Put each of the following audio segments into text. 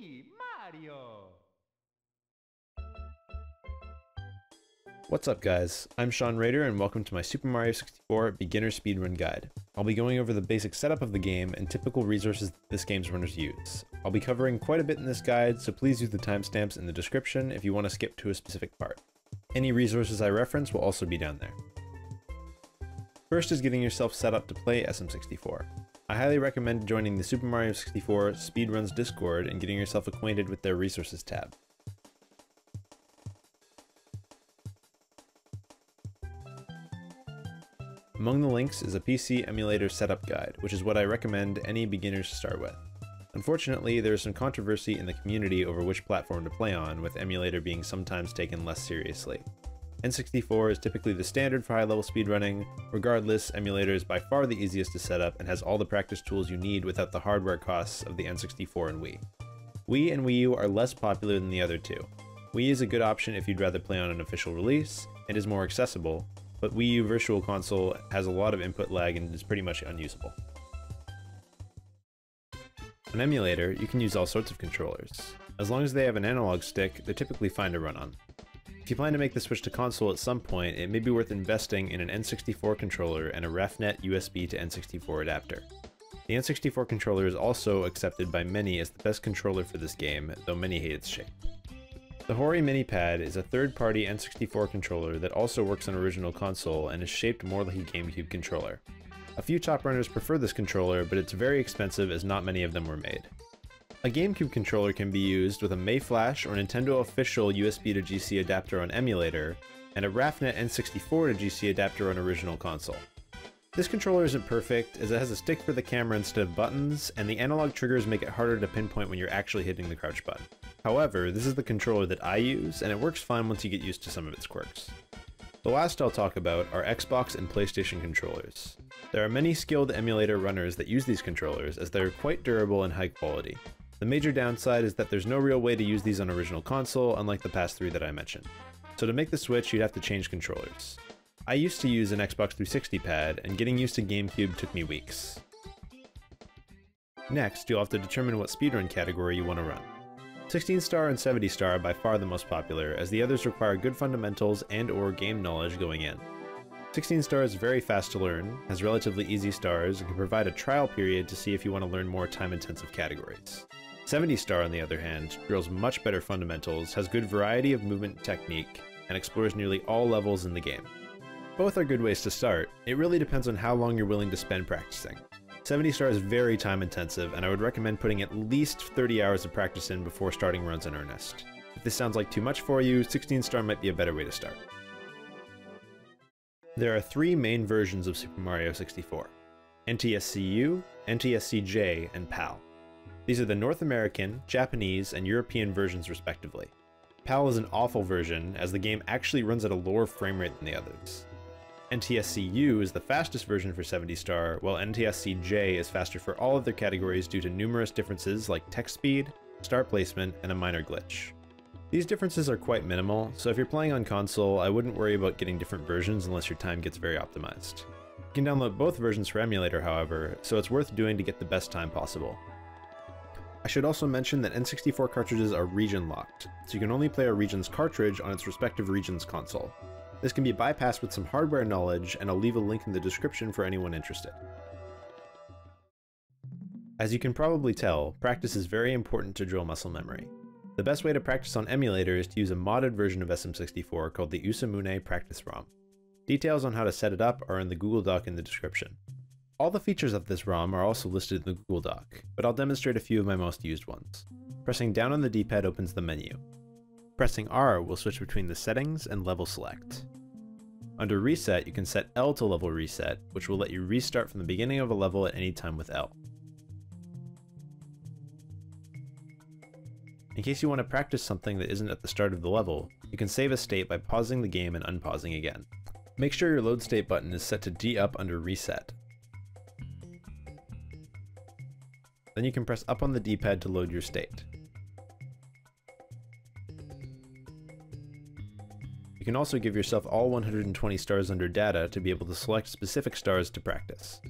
me, Mario. What's up guys, I'm Sean Raider and welcome to my Super Mario 64 Beginner Speedrun Guide. I'll be going over the basic setup of the game and typical resources that this game's runners use. I'll be covering quite a bit in this guide, so please use the timestamps in the description if you want to skip to a specific part. Any resources I reference will also be down there. First is getting yourself set up to play SM64. I highly recommend joining the Super Mario 64 Speedruns Discord and getting yourself acquainted with their resources tab. Among the links is a PC emulator setup guide, which is what I recommend any beginners start with. Unfortunately, there is some controversy in the community over which platform to play on, with emulator being sometimes taken less seriously. N64 is typically the standard for high-level speedrunning. Regardless, emulator is by far the easiest to set up and has all the practice tools you need without the hardware costs of the N64 and Wii. Wii and Wii U are less popular than the other two. Wii is a good option if you'd rather play on an official release, and is more accessible, but Wii U Virtual Console has a lot of input lag and is pretty much unusable. On emulator, you can use all sorts of controllers. As long as they have an analog stick, they're typically fine to run on. If you plan to make the switch to console at some point, it may be worth investing in an N64 controller and a Raphnet USB to N64 adapter. The N64 controller is also accepted by many as the best controller for this game, though many hate its shape. The Hori Mini Pad is a third-party N64 controller that also works on original console and is shaped more like a GameCube controller. A few top runners prefer this controller, but it's very expensive as not many of them were made. A GameCube controller can be used with a Mayflash or Nintendo official USB to GC adapter on emulator, and a Raphnet N64 to GC adapter on original console. This controller isn't perfect, as it has a stick for the camera instead of buttons, and the analog triggers make it harder to pinpoint when you're actually hitting the crouch button. However, this is the controller that I use, and it works fine once you get used to some of its quirks. The last I'll talk about are Xbox and PlayStation controllers. There are many skilled emulator runners that use these controllers, as they are quite durable and high quality. The major downside is that there's no real way to use these on original console, unlike the past three that I mentioned. So to make the switch, you'd have to change controllers. I used to use an Xbox 360 pad, and getting used to GameCube took me weeks. Next, you'll have to determine what speedrun category you want to run. 16 star and 70 star are by far the most popular, as the others require good fundamentals and or game knowledge going in. 16 star is very fast to learn, has relatively easy stars, and can provide a trial period to see if you want to learn more time-intensive categories. 70 star, on the other hand, drills much better fundamentals, has good variety of movement and technique, and explores nearly all levels in the game. Both are good ways to start. It really depends on how long you're willing to spend practicing. 70 star is very time intensive, and I would recommend putting at least 30 hours of practice in before starting runs in earnest. If this sounds like too much for you, 16 star might be a better way to start. There are three main versions of Super Mario 64: NTSC-U, NTSC-J, and PAL. These are the North American, Japanese, and European versions respectively. PAL is an awful version, as the game actually runs at a lower frame rate than the others. NTSC-U is the fastest version for 70 star, while NTSC-J is faster for all of their categories due to numerous differences like text speed, star placement, and a minor glitch. These differences are quite minimal, so if you're playing on console, I wouldn't worry about getting different versions unless your time gets very optimized. You can download both versions for emulator, however, so it's worth doing to get the best time possible. I should also mention that N64 cartridges are region locked, so you can only play a region's cartridge on its respective region's console. This can be bypassed with some hardware knowledge, and I'll leave a link in the description for anyone interested. As you can probably tell, practice is very important to drill muscle memory. The best way to practice on emulator is to use a modded version of SM64 called the Usamune Practice ROM. Details on how to set it up are in the Google Doc in the description. All the features of this ROM are also listed in the Google Doc, but I'll demonstrate a few of my most used ones. Pressing down on the D-pad opens the menu. Pressing R will switch between the settings and level select. Under Reset, you can set L to Level Reset, which will let you restart from the beginning of a level at any time with L. In case you want to practice something that isn't at the start of the level, you can save a state by pausing the game and unpausing again. Make sure your Load State button is set to D up under Reset. Then you can press up on the D-pad to load your state. You can also give yourself all 120 stars under Data to be able to select specific stars to practice.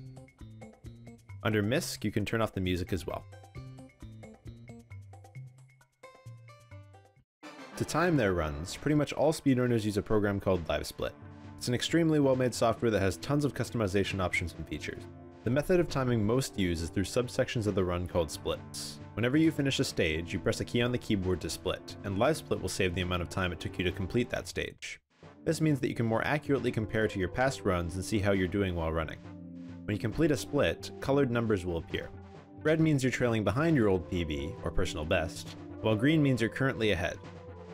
Under MISC, you can turn off the music as well. To time their runs, pretty much all speedrunners use a program called LiveSplit. It's an extremely well-made software that has tons of customization options and features. The method of timing most used is through subsections of the run called splits. Whenever you finish a stage, you press a key on the keyboard to split, and LiveSplit will save the amount of time it took you to complete that stage. This means that you can more accurately compare to your past runs and see how you're doing while running. When you complete a split, colored numbers will appear. Red means you're trailing behind your old PB, or personal best, while green means you're currently ahead.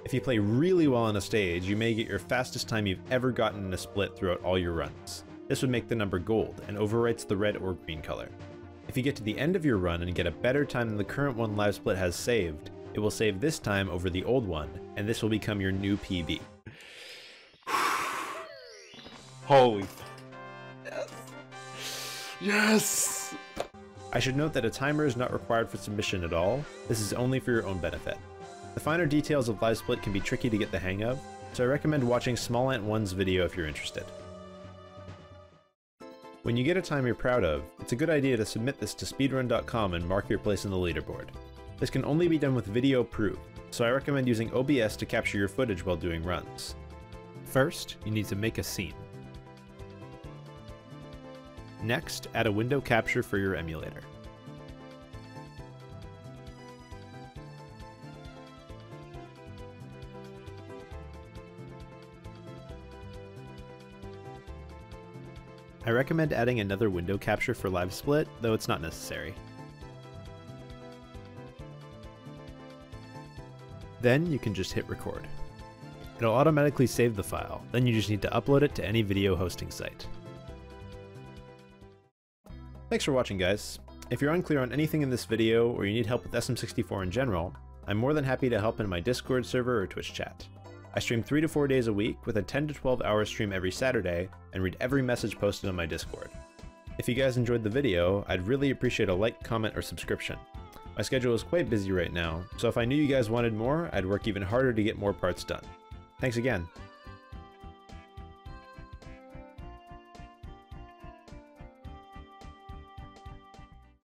If you play really well on a stage, you may get your fastest time you've ever gotten in a split throughout all your runs. This would make the number gold, and overwrites the red or green color. If you get to the end of your run and get a better time than the current one LiveSplit has saved, it will save this time over the old one, and this will become your new PB. Holy yes! I should note that a timer is not required for submission at all. This is only for your own benefit. The finer details of LiveSplit can be tricky to get the hang of, so I recommend watching SmallAnt1's video if you're interested. When you get a time you're proud of, it's a good idea to submit this to speedrun.com and mark your place in the leaderboard. This can only be done with video proof, so I recommend using OBS to capture your footage while doing runs. First, you need to make a scene. Next, add a window capture for your emulator. I recommend adding another window capture for LiveSplit, though it's not necessary. Then you can just hit record. It'll automatically save the file, then you just need to upload it to any video hosting site. Thanks for watching, guys. If you're unclear on anything in this video, or you need help with SM64 in general, I'm more than happy to help in my Discord server or Twitch chat. I stream 3 to 4 days a week with a 10 to 12 hour stream every Saturday and read every message posted on my Discord. If you guys enjoyed the video, I'd really appreciate a like, comment, or subscription. My schedule is quite busy right now, so if I knew you guys wanted more, I'd work even harder to get more parts done. Thanks again.